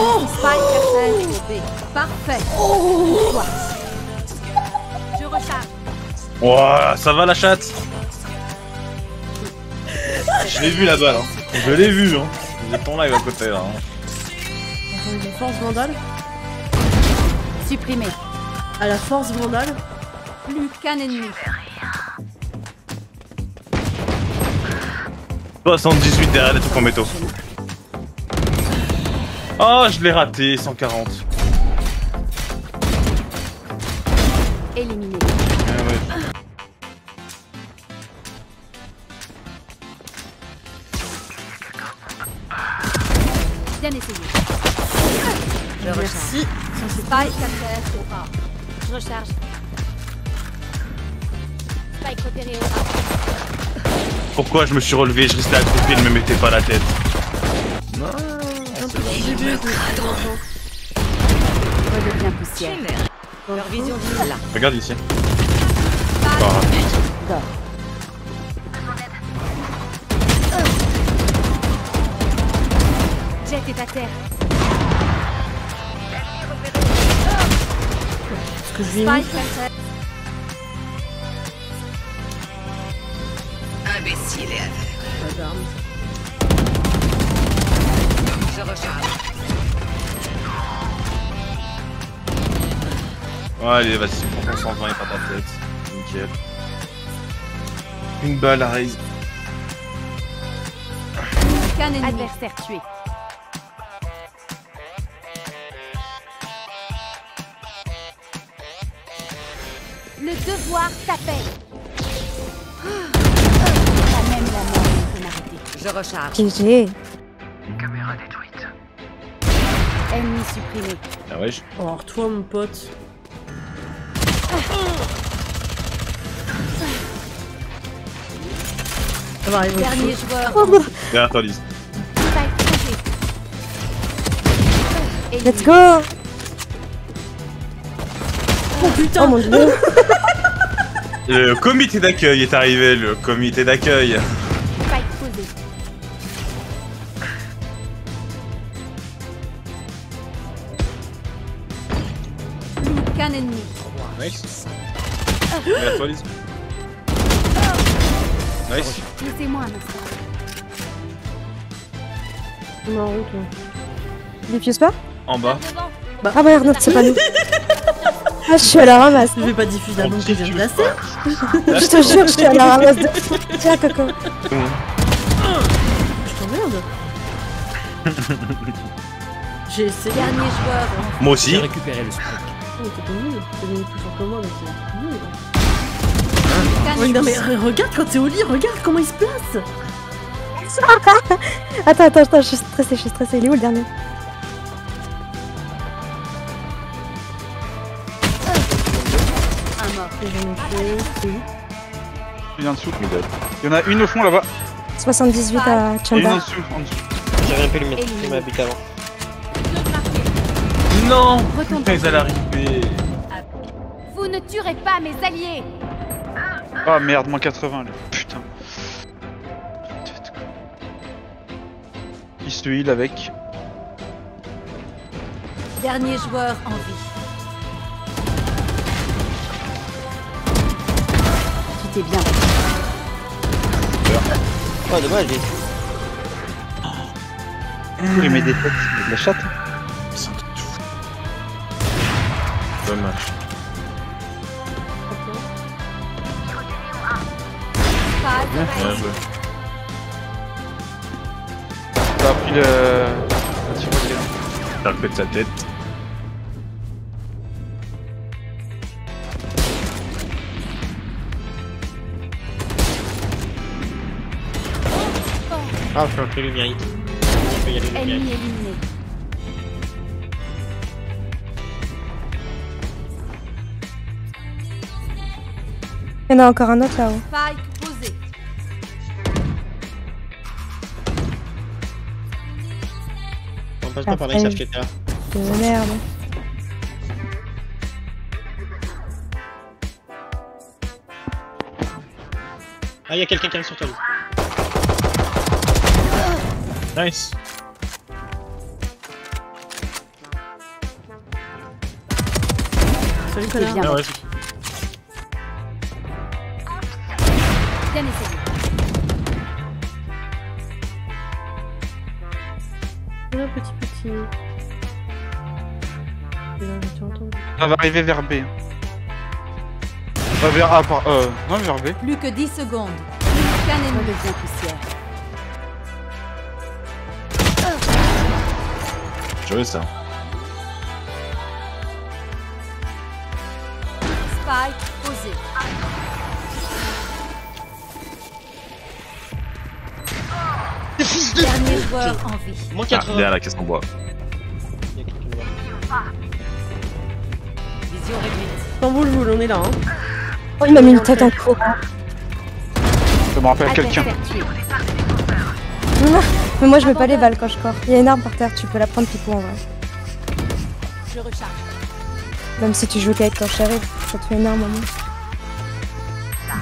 Oh, parfait. Oh. Je recharge. Ouah, ça va la chatte. Je l'ai vu la balle. Hein. Je l'ai vu. Hein. J'ai ton live à côté là. Hein. La force vandale. Supprimé. À la force vandale. Plus qu'un ennemi. 78 derrière les trucs en métaux. Oh, je l'ai raté, 140. Éliminé. Ah ouais. Bien essayé. Je recharge. Merci. Je recharge. Spike repéré au A. Pourquoi je me suis relevé, je restais accroupi, ne me mettais pas la tête. Non. Regarde ici. Oh. Jette est à terre. Est-ce que je vais... Imbécile et aveugle. Je recharge. Ouais, allez, vas-y, prends ton 120 et pas ta tête. Nickel. Une balle à raise. Aucun ennemi. Adversaire tué. Le devoir t'appelle. Je recharge. GG. Caméra détruite. Ennemi supprimé. Ah ouais. Alors toi mon pote. Ça va arriver. Dernier joueur. Derrière toi Lise. Let's go. Oh putain. Oh mon dieu. Le comité d'accueil est arrivé. Le comité d'accueil. Un ennemi. Nice. Nice. Laissez-moi un instant. Il les pièces pas ? En bas. Bah, ah bah regarde, c'est pas nous. Ah, je suis à la ramasse. Je vais pas diffuser la bombe que j'ai placée. Je te jure, je suis à la ramasse de... Tiens, coco. Je t'emmerde. J'ai essayé. Dernier joueur. Moi aussi. J'ai récupéré le spray. Oh, t'es nul, t'es venu plus fort que moi, donc c'est nul. Ouais, non, mais regarde quand t'es au lit, regarde comment il se place. Attends, je suis stressée. Il est où le dernier? Ah, mort. Il est en dessous, Midel. Il y en a une au fond là-bas. 78 à Chamba. Il y en a en dessous. J'avais un peu le mettre, il m'a habité avant. Non, putain, ils allaient arriver. Vous ne tuerez pas mes alliés. Ah merde, moins 80 là, putain. Il se heal avec. Dernier joueur en vie. Tout est bien. Oh dommage. Il lui met des têtes de la chatte. Dommage. Ouais, t'as pris le... T'as le fait de sa tête. Ah, je peux appeler le mérite. Je peux y aller le mérite. Il y en a encore un autre là-haut. On passe pas par la cherche là. De merde. Ah, il y a quelqu'un qui arrive sur toi. Nice. Salut connard. Ah ouais. Bien essayé. Voilà, petit. On va arriver vers B. Pas vers A par... Non, vers B. Plus que 10 secondes. Plus qu'un ennemi de gros poussière. Joué ça. Spike posé. Fils de dernier joueur en vie. Moins 80. Derrière la caisse qu'on boit. Vision réduite. Sans boule, on est là. Hein. Oh, il m'a mis une tête en courant. Ça me rappelle quelqu'un. Non, mais moi je veux pas les balles quand je cours. Il y a une arme par terre, tu peux la prendre Pipou en vrai. Je recharge. Même si tu joues qu'avec ton chéri, ça te fait une arme à moi.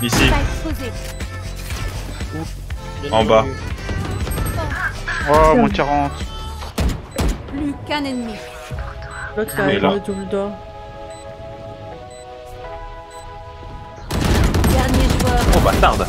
Ici. En bas. Oh, moins 40. Plus qu'un ennemi. L'autre c'est avec le double d'or. Dernier joueur. Oh, bâtarde.